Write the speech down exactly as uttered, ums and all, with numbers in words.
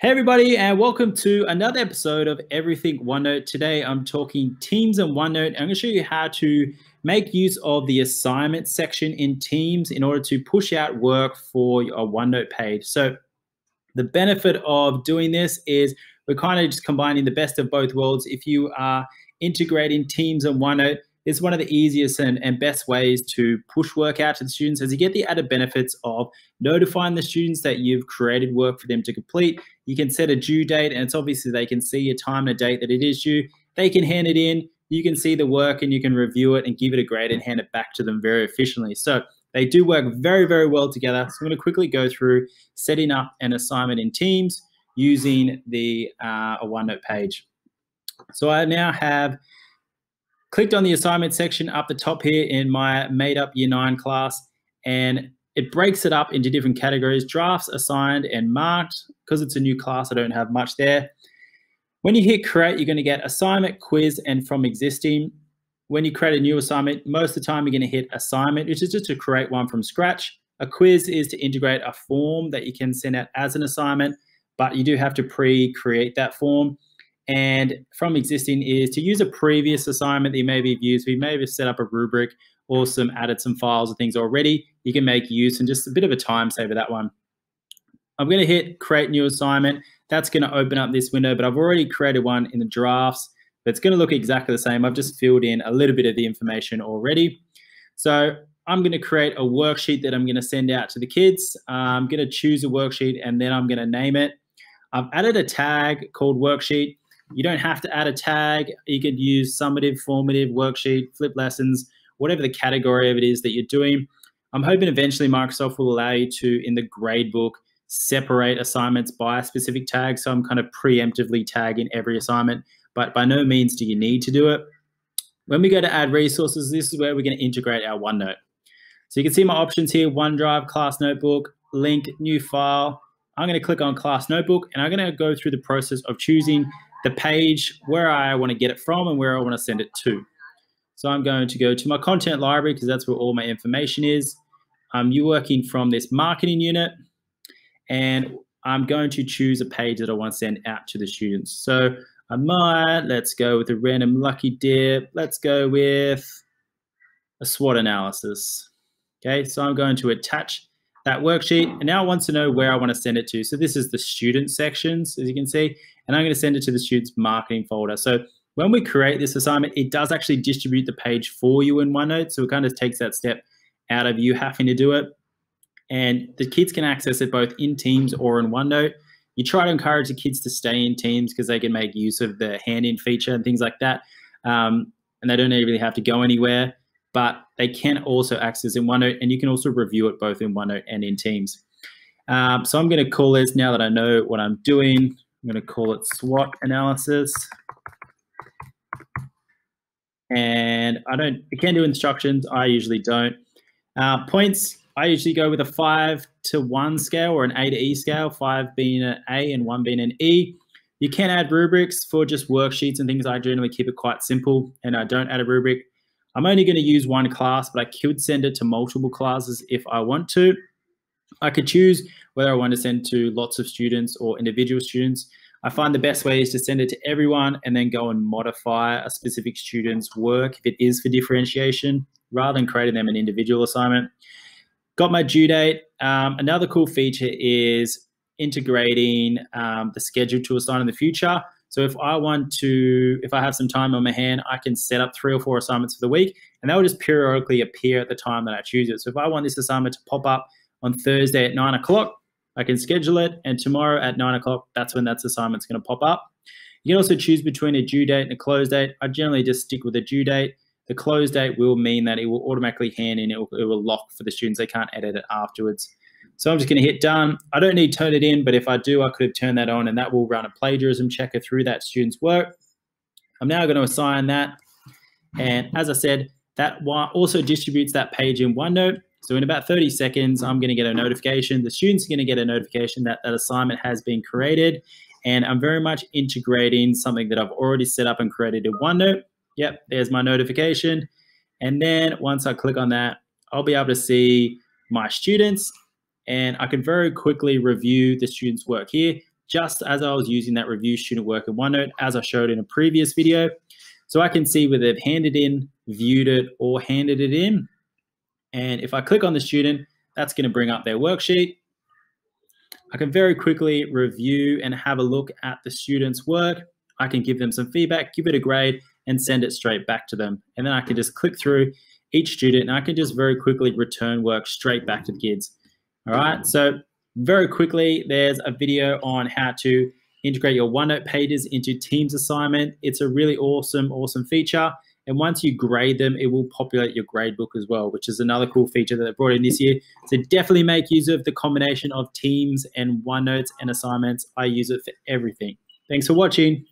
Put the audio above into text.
Hey everybody, and welcome to another episode of Everything OneNote. Today I'm talking Teams and OneNote. I'm going to show you how to make use of the assignment section in Teams in order to push out work for your OneNote page. So the benefit of doing this is we're kind of just combining the best of both worlds. If you are integrating Teams and OneNote, it's one of the easiest and, and best ways to push work out to the students, as you get the added benefits of notifying the students that you've created work for them to complete. You can set a due date, and it's obviously they can see a time and a date that it is due. They can hand it in, you can see the work and you can review it and give it a grade and hand it back to them very efficiently. So they do work very, very well together. So I'm going to quickly go through setting up an assignment in Teams using the uh, a OneNote page. So I now have clicked on the assignment section up the top here in my made up year nine class, and it breaks it up into different categories: drafts, assigned, and marked. Because it's a new class, I don't have much there. When you hit create, you're going to get assignment, quiz, and from existing. When you create a new assignment, most of the time you're going to hit assignment, which is just to create one from scratch. A quiz is to integrate a form that you can send out as an assignment, but you do have to pre-create that form. And from existing is to use a previous assignment that you maybe have used. We may have set up a rubric or some added some files or things already. You can make use, and just a bit of a time saver, that one. I'm going to hit create new assignment. That's going to open up this window, but I've already created one in the drafts. It's going to look exactly the same. I've just filled in a little bit of the information already. So I'm going to create a worksheet that I'm going to send out to the kids. I'm going to choose a worksheet, and then I'm going to name it. I've added a tag called worksheet. You don't have to add a tag. You could use summative, formative, worksheet, flip lessons, whatever the category of it is that you're doing. I'm hoping eventually Microsoft will allow you to, in the gradebook, separate assignments by a specific tag. So I'm kind of preemptively tagging every assignment, but by no means do you need to do it. When we go to add resources, this is where we're going to integrate our OneNote. So you can see my options here: OneDrive, Class Notebook, Link, New File. I'm going to click on Class Notebook, and I'm going to go through the process of choosing the page where I want to get it from and where I want to send it to. So I'm going to go to my content library, because that's where all my information is. Um, you're working from this marketing unit, and I'm going to choose a page that I want to send out to the students. So I might, let's go with a random lucky dip. Let's go with a SWOT analysis. Okay, so I'm going to attach that worksheet, and now it wants to know where I want to send it to. So this is the student sections, as you can see, and I'm going to send it to the students marketing folder. So when we create this assignment, it does actually distribute the page for you in OneNote. So it kind of takes that step out of you having to do it, and the kids can access it both in Teams or in OneNote. You try to encourage the kids to stay in Teams because they can make use of the hand-in feature and things like that, um, and they don't really have to go anywhere. But they can also access in OneNote, and you can also review it both in OneNote and in Teams. Um, so I'm going to call this, now that I know what I'm doing, I'm going to call it SWOT analysis. And I don't, I can do instructions, I usually don't. Uh, points, I usually go with a five to one scale or an A to E scale, five being an A and one being an E. You can add rubrics for just worksheets and things. I generally keep it quite simple, and I don't add a rubric. I'm only going to use one class, but I could send it to multiple classes if I want to. I could choose whether I want to send to lots of students or individual students. I find the best way is to send it to everyone and then go and modify a specific student's work if it is for differentiation, rather than creating them an individual assignment. Got my due date. Um, another cool feature is integrating um, the schedule to assign in the future. So if I want to, if I have some time on my hand, I can set up three or four assignments for the week, and they will just periodically appear at the time that I choose it. So if I want this assignment to pop up on Thursday at nine o'clock, I can schedule it, and tomorrow at nine o'clock, that's when that assignment's going to pop up. You can also choose between a due date and a close date. I generally just stick with a due date. The close date will mean that it will automatically hand in, it will, it will lock for the students. They can't edit it afterwards. So I'm just going to hit done. I don't need to turn it in, but if I do, I could have turned that on, and that will run a plagiarism checker through that student's work. I'm now going to assign that. And as I said, that also distributes that page in OneNote. So in about thirty seconds, I'm going to get a notification. The students are going to get a notification that that assignment has been created. And I'm very much integrating something that I've already set up and created in OneNote. Yep, there's my notification. And then once I click on that, I'll be able to see my students. And I can very quickly review the students' work here. just as I was using that review student work in OneNote, as I showed in a previous video. So I can see whether they've handed in, viewed it, or handed it in. And if I click on the student, that's going to bring up their worksheet. I can very quickly review and have a look at the student's work. I can give them some feedback, give it a grade, and send it straight back to them. And then I can just click through each student and I can just very quickly return work straight back to the kids. All right, so very quickly, there's a video on how to integrate your OneNote pages into Teams assignment. It's a really awesome, awesome feature. And once you grade them, it will populate your gradebook as well, which is another cool feature that they brought in this year. So definitely make use of the combination of Teams and OneNotes and assignments. I use it for everything. Thanks for watching.